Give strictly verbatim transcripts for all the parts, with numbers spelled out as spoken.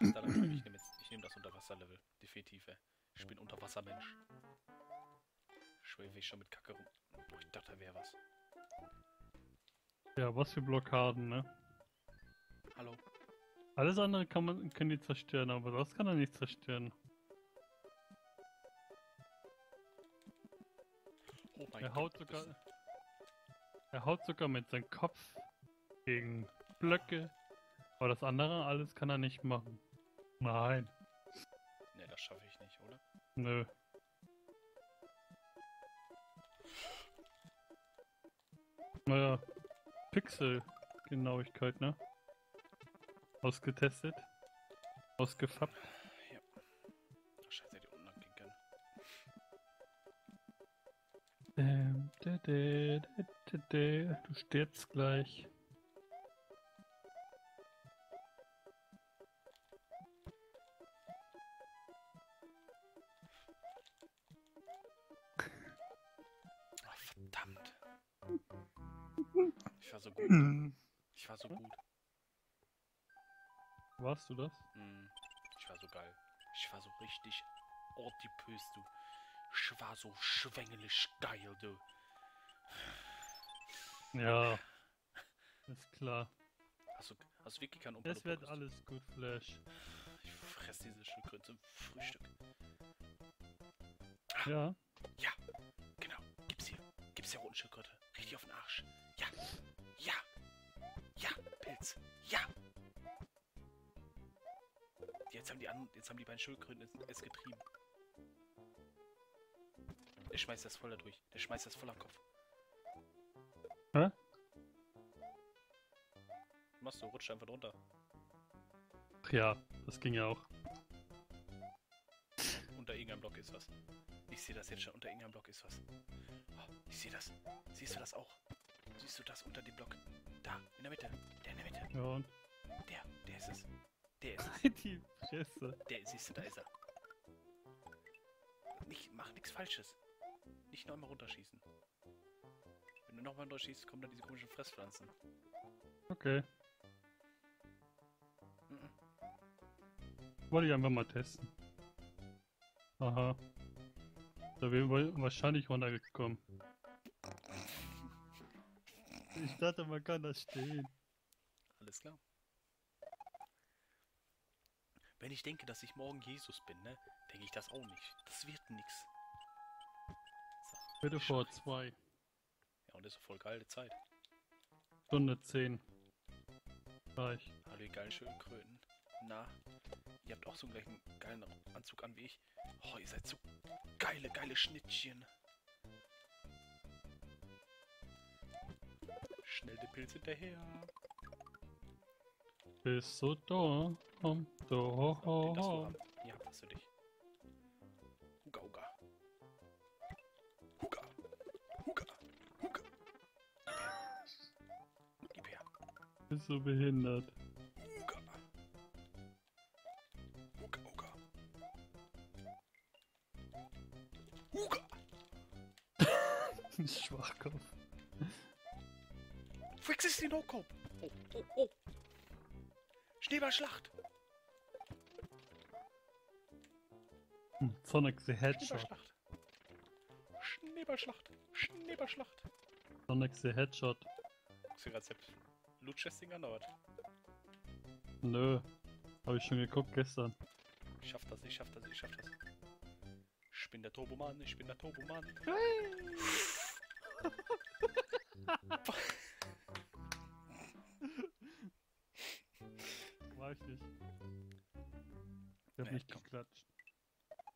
das da lang. Ich nehme nehm das Unterwasserlevel. Definitiv, ey. Ich bin Unterwassermensch. Schwebe ich schon mit Kacke rum. Boah, ich dachte, da wäre was. Ja, was für Blockaden, ne? Hallo? Alles andere kann man, können die zerstören, aber das kann er nicht zerstören. Oh mein er Gott, haut sogar, er haut sogar mit seinem Kopf gegen Blöcke, aber das andere alles kann er nicht machen. Nein. Ne, das schaffe ich nicht, oder? Nö. Naja, Pixelgenauigkeit, ne? Ausgetestet. Ausgefappt. Ja. Oh, scheiße, hätte ich unten lang gehen können. Däm, dä, dä, dä, dä, dä. Du stirbst gleich. Oh, verdammt. Ich war so gut. Ich war so gut. Warst du das? Mm, ich war so geil. Ich war so richtig ordipös, du. Ich war so schwängelig geil, du. Ja. Ist klar. Hast du, hast du wirklich keinen Umfang? Es wird alles gut, Flash. Ich fress diese Schildkröte zum Frühstück. Ah, ja. Ja, genau. Gib's hier. Gib's hier roten Schildkröte. Richtig auf den Arsch. Ja. Ja. Ja, Pilz. Ja. Jetzt haben die an, jetzt haben die beiden Schildkröten es getrieben. Der schmeißt das voll da durch. Der schmeißt das voll am Kopf. Hä? Machst du, rutscht einfach drunter. Ach ja, das ging ja auch. Unter irgendeinem Block ist was. Ich sehe das jetzt schon, unter irgendeinem Block ist was. Oh, ich sehe das. Siehst du das auch? Siehst du das unter dem Block? Da, in der Mitte. Der in der Mitte. Ja und? Der, der ist es. Der ist es. Die Fresse. Der, siehst du, da ist er. Nicht, mach nichts Falsches. Nicht noch einmal runterschießen. Wenn du nochmal runterschießt, kommen dann diese komischen Fresspflanzen. Okay. Mhm. Wollte ich einfach mal testen. Aha. Da wäre wahrscheinlich runtergekommen. Ich dachte, man kann das stehen. Alles klar. Wenn ich denke, dass ich morgen Jesus bin, ne, denke ich das auch nicht. Das wird nix. So. Bitte vor zwei. Ja, und das ist voll geile Zeit. Stunde zehn. Gleich. Hallo, ihr geilen Schildkröten. Na, ihr habt auch so einen gleichen geilen Anzug an wie ich. Oh, ihr seid so geile, geile Schnittchen. Schnell den Pilz hinterher. Bist du da? Um, do, ho, ho. Ja, hast du dich. Huga, huga. Huga. Huga. Huga. Gib her. Bist so behindert. Huga. Huga, huga. Huga. Schwachkopf. Fix ist die No-Cop. Oh, oh, oh. Schneeballschlacht! Sonic the Hedgehog. Schneeballschlacht! Schneeballschlacht! Schneeballschlacht! Sonic the Hedgehog. Guckst du gerade selbst Loot-Chesting an, oder was? Nö. Hab ich schon geguckt gestern. Ich schaff das, ich schaff das, ich schaff das. Ich bin der Turboman, ich bin der Turboman. Hey! Ich nicht. Ich hab nee, nicht geklatscht.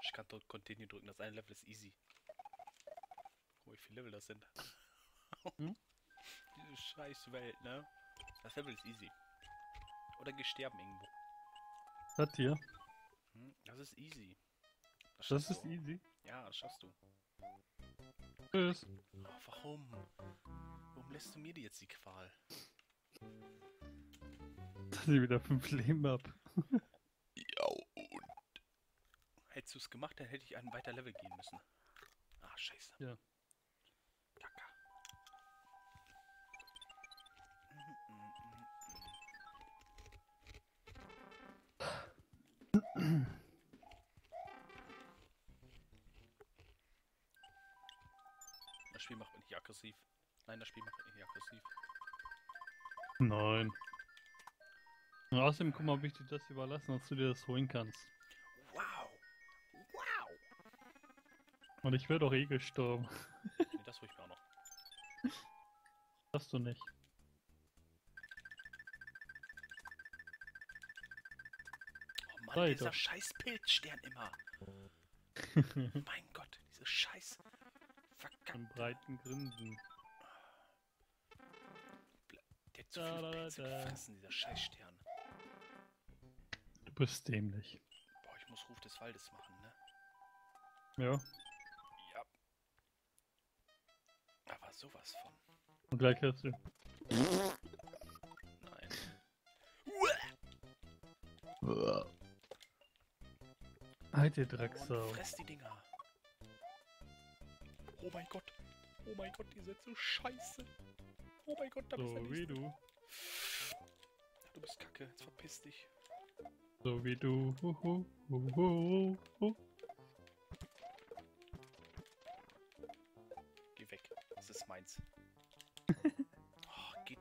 Ich kann dort Continue drücken, das eine Level ist easy. Oh, wie viele Level das sind. Hm? Diese scheiß Welt, ne? Das Level ist easy. Oder gesterben irgendwo. Das hier? Hm, das ist easy. Das, das ist easy? Ja, das schaffst du. Tschüss. Oh, warum? Warum lässt du mir jetzt die Qual? Dass ich wieder fünf Leben hab. Ja und. Hättest du es gemacht, dann hätte ich einen weiter Level gehen müssen. Ah, scheiße. Ja. Kacka. das Spiel macht mich nicht aggressiv. Nein, das Spiel macht mich nicht aggressiv. Nein. Und außerdem, guck mal, wie ich dir das überlassen, dass du dir das holen kannst. Wow! Wow! Und ich werde doch eh gestorben. Nee, das hol ich mir auch noch. Das hast du nicht. Oh Mann, sei dieser doch. Scheiß Bildstern immer. Mein Gott, diese scheiß verkackte... Von breiten Grinsen. Der hat so viele Pilze gefressen, dieser Scheißstern. Du bist dämlich. Boah, ich muss Ruf des Waldes machen, ne? Ja. Ja. Aber sowas von. Und gleich hörst du. Nein. Uah. Alte Drecksau. Oh, fress die Dinger. Oh mein Gott. Oh mein Gott, ihr seid so scheiße. Oh mein Gott, da bist du. So wie du. Du bist kacke, jetzt verpiss dich. So wie du. Ho, ho, ho, ho, ho. Geh weg, das ist meins. Oh, geh.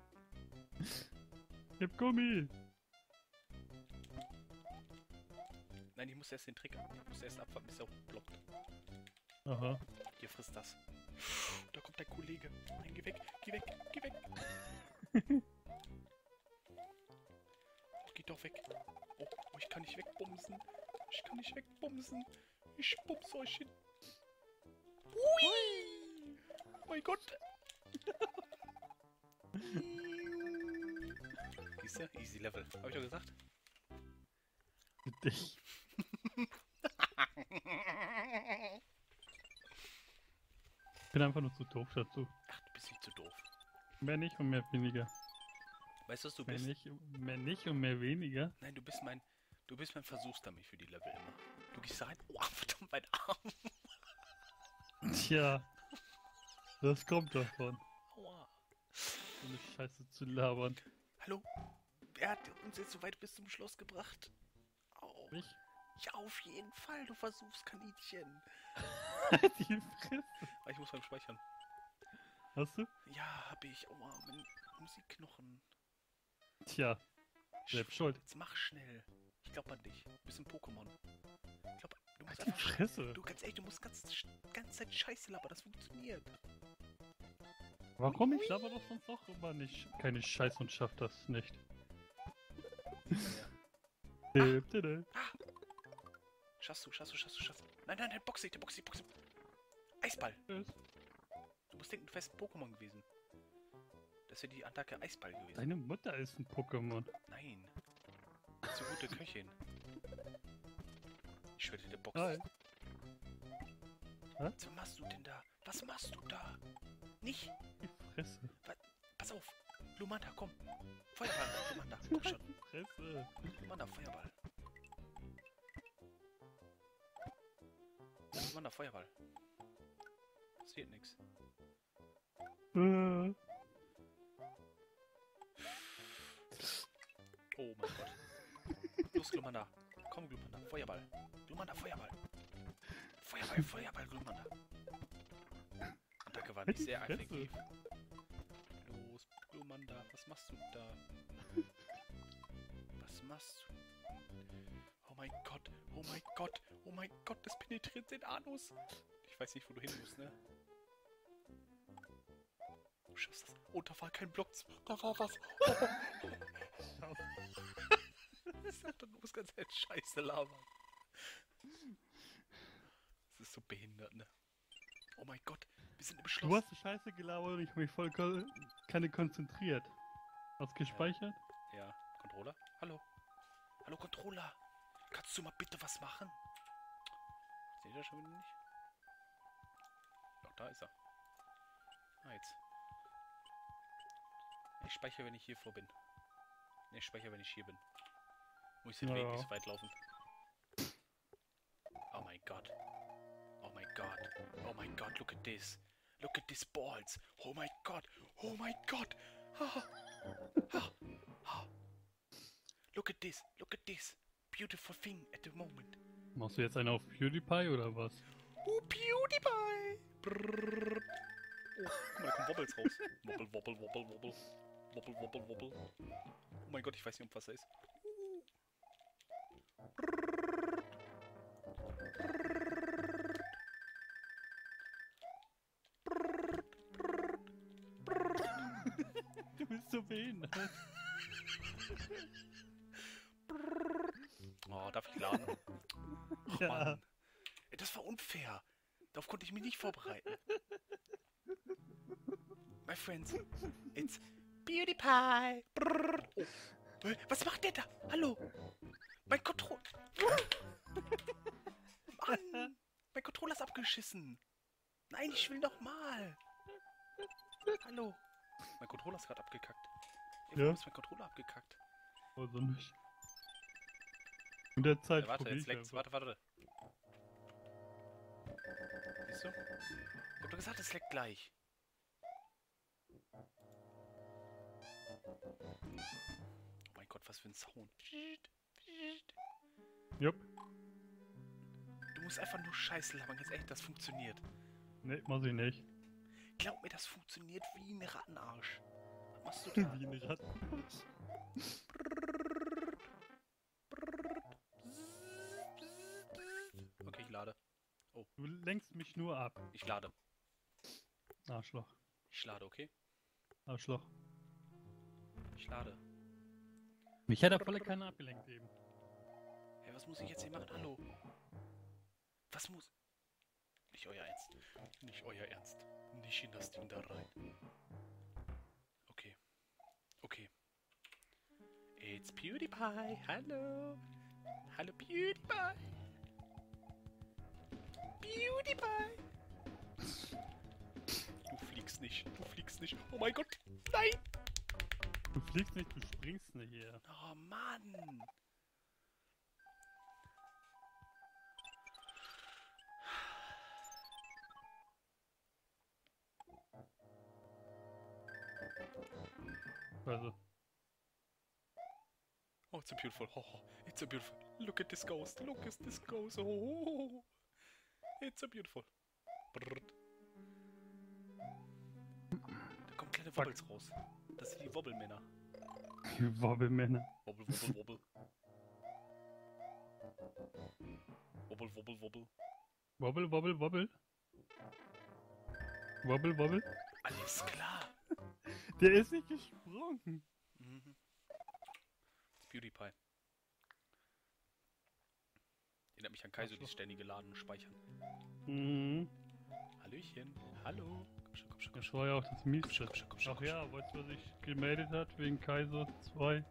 Ich hab Gummi. Nein, ich muss erst den Trick ab. Ich muss erst abwarten, bis er blockt. Aha. Hier frisst das. Da kommt der Kollege. Nein, geh weg, geh weg, geh weg. Oh, geh doch weg. Oh, oh, ich kann nicht wegbumsen. Ich kann nicht wegbumsen. Ich bumse euch hin. Ui! Oh mein Gott. Siehst du? Easy Level. Hab ich doch gesagt? Dich. Ich bin einfach nur zu doof dazu. Ach, du bist nicht zu doof. Mehr nicht und mehr weniger. Weißt du, was du mehr bist? Nicht, mehr nicht und mehr weniger? Nein, du bist mein, du bist mein Versuchsdummy für die Level immer. Du gehst da rein, oh, verdammt, mein Arm. Tja, das kommt davon. Aua. So eine Scheiße zu labern. Hallo? Er hat uns jetzt so weit bis zum Schloss gebracht. Mich? Ja, auf jeden Fall, du Versuchskaninchen. Die Fresse. Ich muss beim Speichern. Hast du? Ja, hab ich. Oh, mein Musikknochen. Tja, selbst schuld. Jetzt mach schnell. Ich glaub an dich. Du bist ein Pokémon. Ich glaub, du musst einfach... Die Fresse. Du, ganz ehrlich, du musst ganz, ganz Zeit Scheiße labern, das funktioniert. Warum? Ich laber doch sonst auch immer nicht. Keine Scheiße und schaff das nicht. Ja. Ah, ah. Schaffst du, schaffst du, schaffst du, schaffst du. Nein, nein, nein, boxe, boxe, boxe. Eisball. Yes. Du bist denken, du wärst ein Pokémon gewesen. Das wäre die Attacke Eisball gewesen. Deine Mutter ist ein Pokémon. Nein. So gute Köchin. Ich schwöre dir, Box. Nein. Was machst du denn da? Was machst du da? Nicht? Die Fresse. Was? Pass auf. Lumanda, komm! Feuerball! Lumanda, komm schon! Fresse! Lumanda, Feuerball! Lumanda, Feuerball! Das wird nix. Oh mein Gott! Los, Glumanda! Komm, Glumanda! Feuerball! Glumanda, Feuerball! Feuerball, Feuerball, Glumanda! Attacke war nicht sehr effektiv. Lumanda, was machst du da? Was machst du? Oh mein Gott, oh mein Gott, oh mein Gott, das penetriert den Anus. Ich weiß nicht, wo du hin musst, ne? Du schaffst das. Oh, da war kein Block. Da war was. Das sagt doch, du musst ganz halt Scheiße labern. Das ist so behindert, ne? Oh mein Gott, wir sind im Schloss. Du hast Scheiße gelabert und ich habe mich voll keine konzentriert. Hast gespeichert? Ja. Ja. Controller? Hallo? Hallo, Controller! Kannst du mal bitte was machen? Seht ihr das schon wieder nicht? Doch, da ist er. Ah, jetzt. Ich speichere, wenn ich hier vor bin. Ne, ich speichere, wenn ich hier bin. Muss ich den Weg nicht so weit laufen. Oh mein Gott. Oh mein Gott. Oh mein Gott, look at this. Look at these balls. Oh mein Gott. Oh mein Gott. Ah. Ah. Ah. Look at this. Look at this. Beautiful thing at the moment. Machst du jetzt einen auf PewDiePie oder was? Oh, PewDiePie. Brrr. Guck mal, da kommen Wobbles raus. Wobbel, wobbel, wobbel, wobbel. Wobbel, wobbel, wobbel. Oh mein Gott, ich weiß nicht, um was er ist. Du bist so behindert. Oh, darf ich laden? Oh, ja. Mann. Ey, das war unfair. Darauf konnte ich mich nicht vorbereiten. My friends, it's PewDiePie. Oh. Was macht der da? Hallo? Mein Controller. Mann, mein Controller ist abgeschissen. Nein, ich will nochmal. Hallo? Mein Controller ist gerade abgekackt. Ey, warum ja. ist mein Controller abgekackt? Also nicht. In der Zeit. Ja, warte, jetzt leckt's. Warte, warte. Siehst du? Ich hab doch gesagt, es leckt gleich. Oh mein Gott, was für ein Sound. Jupp. Du musst einfach nur Scheiße labern, ganz ehrlich, das funktioniert. Ne, muss ich nicht. Glaub mir, das funktioniert wie ein Rattenarsch. Was machst du da? Wie ein Rattenarsch. Okay, ich lade. Oh. Du lenkst mich nur ab. Ich lade. Arschloch. Ich lade, okay? Arschloch. Ich lade. Mich hat er volle Kanne abgelenkt eben. Hey, was muss ich jetzt hier machen? Hallo? Was muss... Nicht euer Ernst. Nicht euer Ernst. Nicht in das Ding da rein. Okay. Okay. It's PewDiePie. Hallo. Hallo PewDiePie. PewDiePie. Du fliegst nicht. Du fliegst nicht. Oh mein Gott. Nein. Du fliegst nicht. Du springst nicht hier. Oh Mann. Also. Oh, it's a beautiful. Oh, it's a beautiful. Look at this ghost. Look at this ghost. Oh, it's a beautiful. Brrr. Da kommen kleine Wobbles raus. Das sind die Wobbelmänner. Die Wobbelmänner. Wobbel, wobbel, wobbel. Wobbel, wobbel, wobbel. Wobbel, wobbel, wobbel. Wobbel, wobbel. Alles klar. Der ist nicht gesprungen. Mhm. Das ist PewDiePie. Erinnert mich an Kaizo, die ständige Laden und Speichern. Mhm. Hallöchen. Hallo. Komm schon, komm schon, komm schon. Das war ja auch das Mieste. Komm schon, komm schon, komm schon, komm schon. Ach ja, weißt du, wer sich gemeldet hat wegen Kaizo zwei?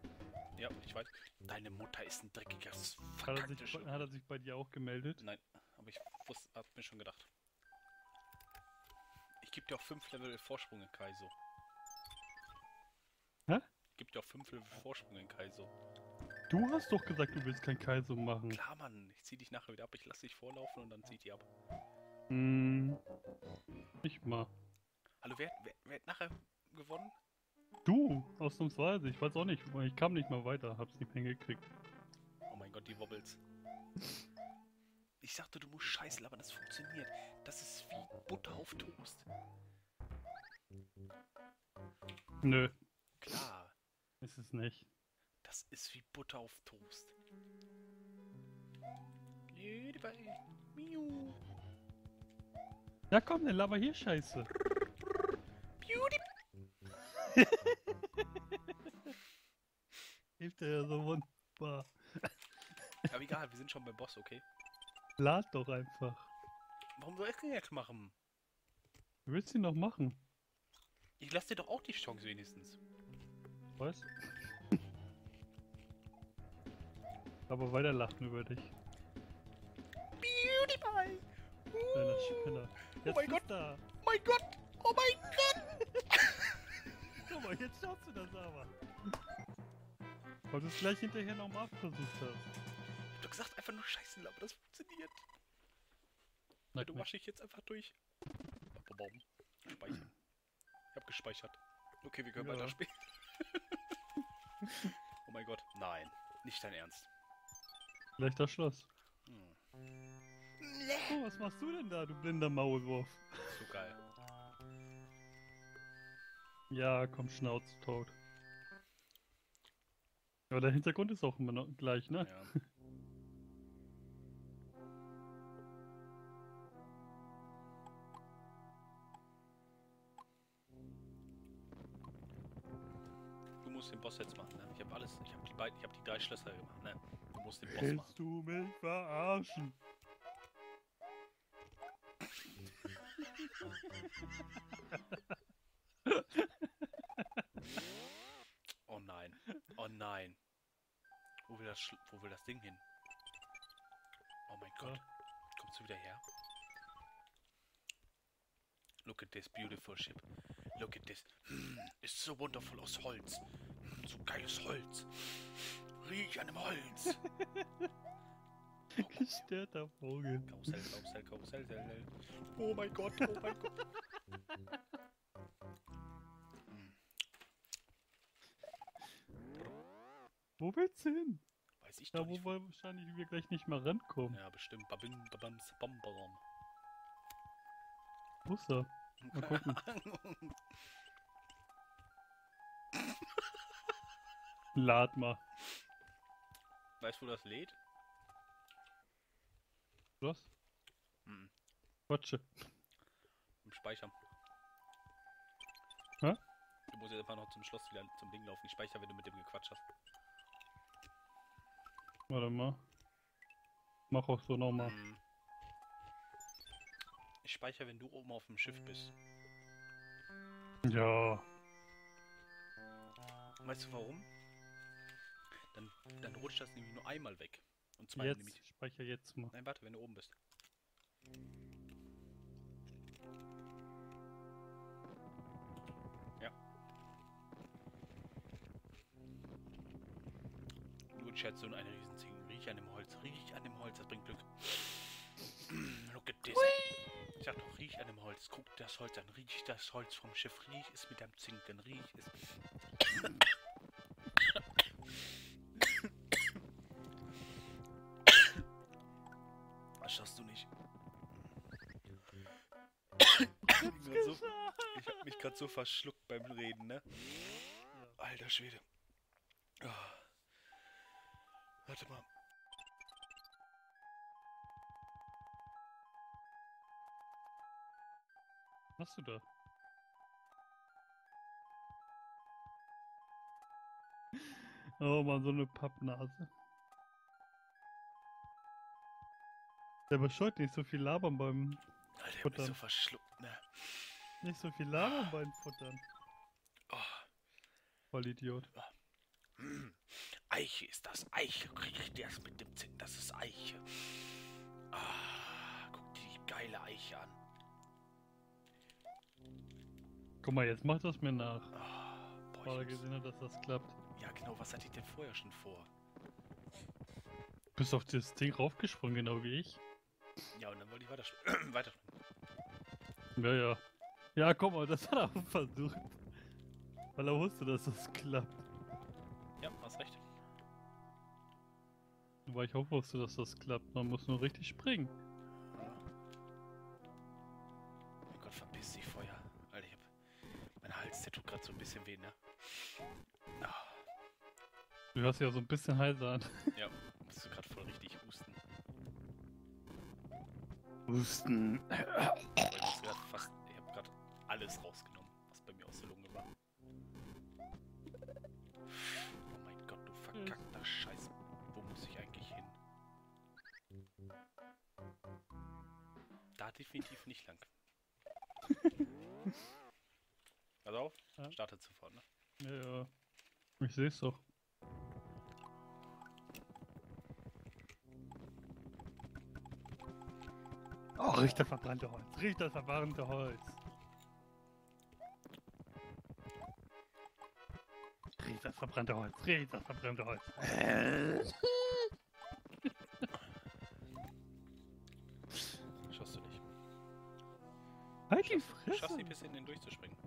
Ja, ich weiß. Deine Mutter ist ein dreckiger Verkacktisch. Hat, hat er sich bei dir auch gemeldet? Nein, aber ich wusste, hab mir schon gedacht. Ich geb dir auch fünf Level Vorsprung in Kaizo. Hä? Gibt ja auch fünf Level Vorsprung in Kaizo. Du hast doch gesagt, du willst kein Kaizo machen. Klar, Mann. Ich zieh dich nachher wieder ab. Ich lass dich vorlaufen und dann zieh die ab. Hm. Nicht mal. Hallo, wer, wer, wer hat nachher gewonnen? Du, ausnahmsweise. Ich weiß auch nicht. Ich kam nicht mal weiter. Hab's nicht hingekriegt. Oh mein Gott, die Wobbles. Ich sagte, du musst scheißen, aber das funktioniert. Das ist wie Butter auf Toast. Nö. Klar. Ist es nicht. Das ist wie Butter auf Toast. Ja komm, dann laber hier Scheiße. Beauty. Hilft er ja so wunderbar. Aber egal, wir sind schon beim Boss, okay? Lad doch einfach. Warum soll ich denn jetzt machen? Du willst ihn noch machen. Ich lass dir doch auch die Chance wenigstens. Was? Aber weiter lachen über dich. PewDiePie! Uh. Deiner Spinner. Oh mein Gott! Da. Oh mein Gott! Oh mein Gott! Guck mal, jetzt schaust du das aber. Weil du es gleich hinterher nochmal versucht hast. Ich hab doch gesagt, einfach nur Scheiße, aber das funktioniert. Na, du wasche ich jetzt einfach durch. Baum. Speichern. Ich hab gespeichert. Okay, wir können ja. weiter spielen. Oh mein Gott. Nein. Nicht dein Ernst. Leichter Schloss. Hm. Oh, was machst du denn da, du blinder Maulwurf? So geil. Ja, komm, Schnauze tot. Aber der Hintergrund ist auch immer noch gleich, ne? Ja. Du musst den Boss jetzt machen, ne? Ich hab alles, ich hab die beiden, ich hab die drei Schlösser gemacht, ne? Du musst den Boss machen. Willst du mich verarschen? Oh nein, oh nein. Wo will das, Sch wo will das Ding hin? Oh mein Gott, kommst du wieder her? Look at this beautiful ship. Look at this. Mm, ist so wundervoll aus Holz. Mm, so geiles Holz. Riech an dem Holz. Gestörter Vogel. Karussell, Karussell, Karussell, Karussell. Oh mein Gott, oh mein Gott. Wo willst du hin? Weiß ich doch nicht. Da wo wir wahrscheinlich wir gleich nicht mal rankommen. Ja, bestimmt. Babim, babams, bambaram. Wo ist er? Mal gucken. Lad mal. Weißt du, wo das lädt? Was? Mhm. Quatsche. Im Speicher. Hä? Du musst jetzt einfach noch zum Schloss wieder zum Ding laufen. Ich speichere, wenn du mit dem gequatscht hast. Warte mal. Mach auch so nochmal. Mhm. Ich speichere, wenn du oben auf dem Schiff bist. Ja. Weißt du warum? Dann, dann rutscht das nämlich nur einmal weg. Und zwar jetzt, nämlich. Speichere jetzt mal. Nein, warte, wenn du oben bist. Ja. Nur Chat und eine Riesenzing. Riech an dem Holz, riech an dem Holz, das bringt Glück. Look at this. Hui. Ich sag doch, riech an dem Holz, guck das Holz an, riech das Holz vom Schiff, riech es mit deinem Zinken, riech es. Das schaffst du nicht. So, ich hab mich gerade so verschluckt beim Reden, ne? Alter Schwede. Oh. Warte mal. Was hast du da? Oh man, so eine Pappnase. Der bescheuert nicht so viel labern beim Alter, ich hab mich so verschluckt, ne? Nicht so viel labern ah. beim Futtern. Oh. Voll Idiot. Oh. Mm. Eiche ist das, Eiche. Krieg ich das mit dem Zink, das ist Eiche. Ah. Guck dir die geile Eiche an. Guck mal, jetzt macht das mir nach. Oh, boah, ich hab gesehen, hab, dass das klappt. Ja genau, was hatte ich denn vorher schon vor? Du bist auf das Ding raufgesprungen, genau wie ich. Ja, und dann wollte ich weiterspringen. Weiter. Ja, ja. Ja, komm mal, das hat er auch versucht. Weil er wusste, dass das klappt. Ja, hast recht. Weil ich auch wusste, dass das klappt. Man muss nur richtig springen. Oh Gott, verpiss dich, Feuer. Alter, ich hab... Mein Hals, der tut gerade so ein bisschen weh, ne? Oh. Du hörst ja so ein bisschen heiser an. Ja, musst du gerade voll richtig husten. Husten. Ich hab grad fast, ich hab grad alles rausgenommen, was bei mir aus der Lunge war. Oh mein Gott, du verkackter Scheiß. Wo muss ich eigentlich hin? Da definitiv nicht lang. Also auf, ja. Startet sofort, ne? Ja, ja. Ich seh's doch. Oh, riecht das verbrannte Holz, riecht das verbrannte Holz. Riecht das verbrannte Holz, riecht das verbrannte Holz. Schaffst du nicht. Halt die Fresse! Schaffst du ein bisschen den durchzuspringen.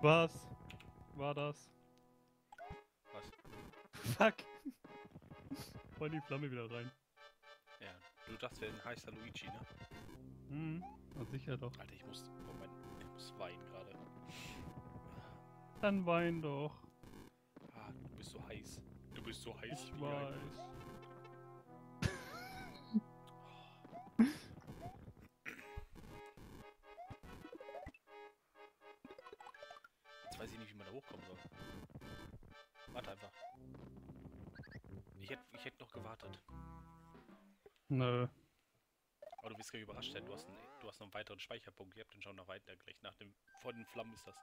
Was war das? Fuck! Voll die Flamme wieder rein. Ja, du dachtest, der heißt ja Luigi, ne? Hm, na sicher doch. Alter, ich muss, Moment, ich muss weinen gerade. Dann wein doch. Ah, du bist so heiß. Du bist so heiß. Ich weiß. Jetzt weiß ich nicht, wie man da hochkommen soll. Warte einfach. Ich hätte ich hätt noch gewartet. Nö. Aber du wirst ja überrascht sein, du hast, einen, du hast noch einen weiteren Speicherpunkt. Ich hab den schon noch weiter gleich nach dem... Vor den Flammen ist das.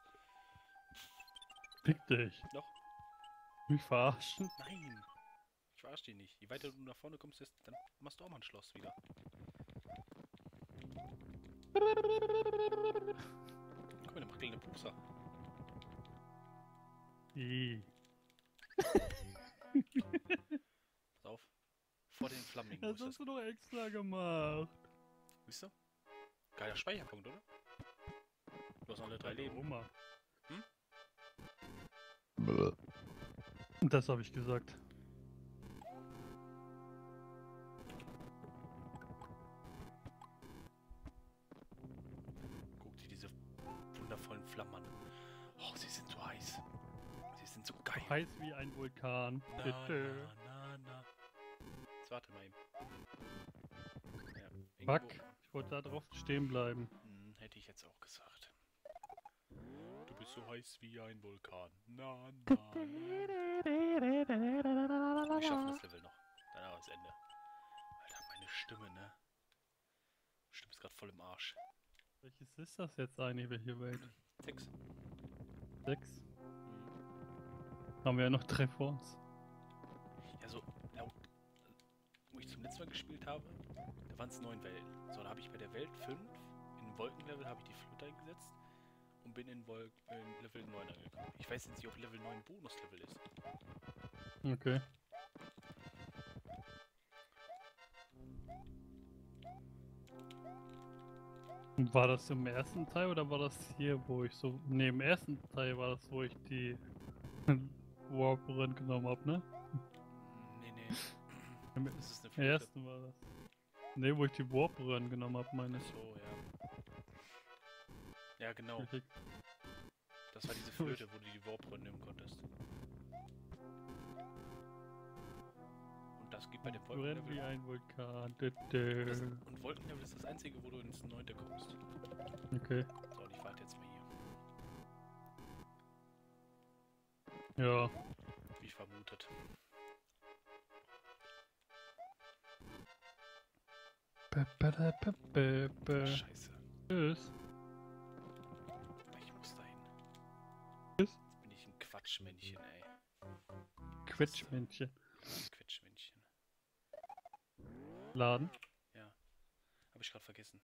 Fick dich. Noch? Mich verarschen? Nein. Ich verarsch dich nicht. Je weiter du nach vorne kommst, dann machst du auch mal ein Schloss wieder. Guck mal, der macht kleine Pupser. Ihhh. Pass auf. Vor den Flammen. Das hast du doch extra gemacht. Siehst du? Geiler Speicherpunkt, oder? Du hast alle drei Leben. Oma. Hm? Das habe ich gesagt. Guck dir diese wundervollen Flammen an. Oh, sie sind so heiß. Sie sind so geil. Heiß wie ein Vulkan. Na, bitte. Na, na, na. Jetzt warte mal eben. Ja, Fuck, ich wollte da drauf stehen bleiben. Hm, hätte ich jetzt auch gesagt. Du bist so heiß wie ein Vulkan. Na, na, na. Ich schaffe das Level noch. Danach ist Ende. Alter, meine Stimme, ne? Meine Stimme ist gerade voll im Arsch. Welches ist das jetzt eigentlich, welche Welt? Sechs. Sechs? Hm. Haben wir ja noch drei vor uns. Ja, so laut, wo ich zum letzten Mal gespielt habe, da waren es neun Wellen. So, da habe ich bei der Welt fünf, in Wolkenlevel habe ich die Flöte eingesetzt. Und bin in Vol äh, Level neun angekommen. Ich weiß jetzt nicht, ob Level neun Bonuslevel ist. Okay. War das im ersten Teil oder war das hier, wo ich so... Ne, im ersten Teil war das, wo ich die Warperin genommen habe, ne? Ne, ne. Im das ist eine ersten war das. Ne, wo ich die Warperin genommen habe, meine ich. So, ja. Ja, genau. Das war diese Flöte, wo du die Warp-Röhre nehmen konntest. Und das geht bei dem Wolkenlevel. Wie ein Vulkan. Das, und Wolkenlevel ist das einzige, wo du ins neunte kommst. Okay. So, und ich warte jetzt mal hier. Ja. Wie vermutet. Be -be -be -be -be -be. Scheiße. Tschüss. Quatschmännchen, ey. Quatschmännchen. Quatschmännchen. Laden? Ja. Hab ich gerade vergessen.